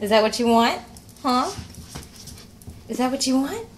Is that what you want? Huh? Is that what you want?